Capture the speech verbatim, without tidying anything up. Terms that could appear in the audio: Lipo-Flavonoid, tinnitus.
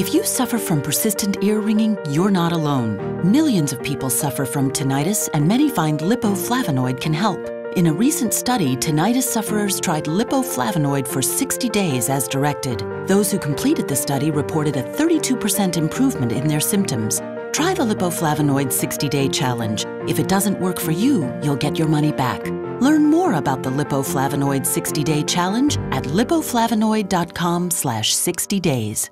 If you suffer from persistent ear ringing, you're not alone. Millions of people suffer from tinnitus, and many find Lipo-Flavonoid can help. In a recent study, tinnitus sufferers tried Lipo-Flavonoid for sixty days as directed. Those who completed the study reported a thirty-two percent improvement in their symptoms. Try the Lipo-Flavonoid sixty-day challenge. If it doesn't work for you, you'll get your money back. Learn more about the Lipo-Flavonoid sixty-day challenge at lipo flavonoid dot com slash sixty days.